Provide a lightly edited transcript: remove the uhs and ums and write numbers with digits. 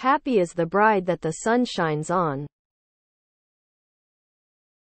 Happy is the bride that the sun shines on.